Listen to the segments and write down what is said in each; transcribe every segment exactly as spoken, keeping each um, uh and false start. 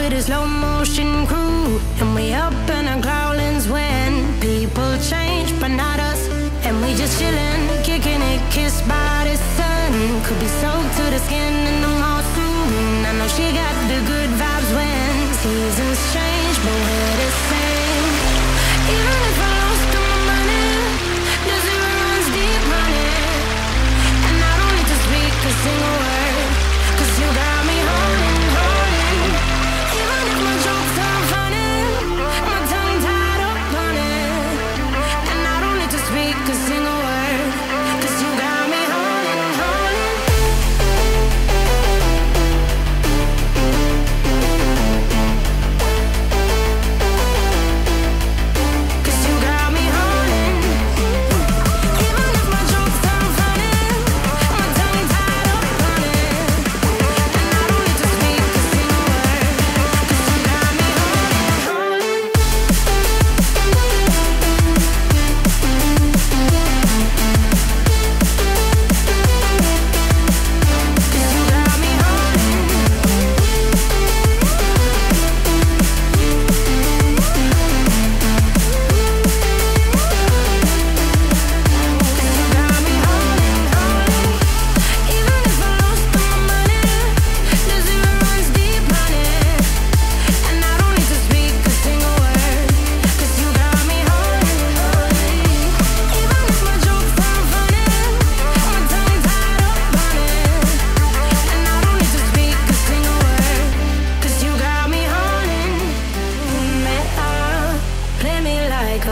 with a slow motion crew, and we up in our growlings when people change, but not us. And we just chillin', kicking it, kissed by the sun. Could be soaked to the skin in the mall soon. I know she got the good vibes when seasons change, but we're the same. Even if I lost all my money, the zero runs deep running. And I don't need to speak a single word, 'cause you got me holding.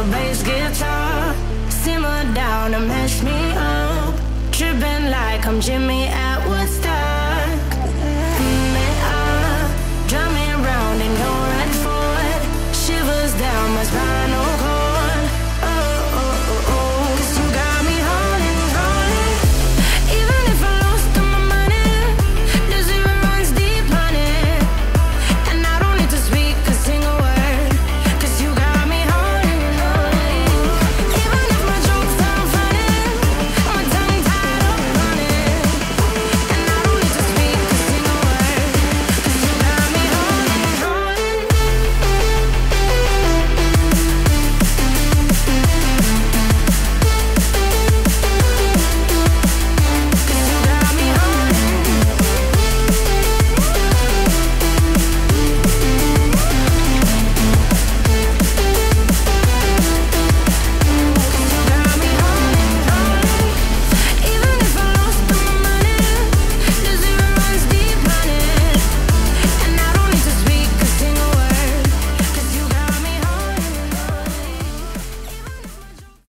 A bass guitar, simmer down and mash me up, dripping like I'm Jimmy Al.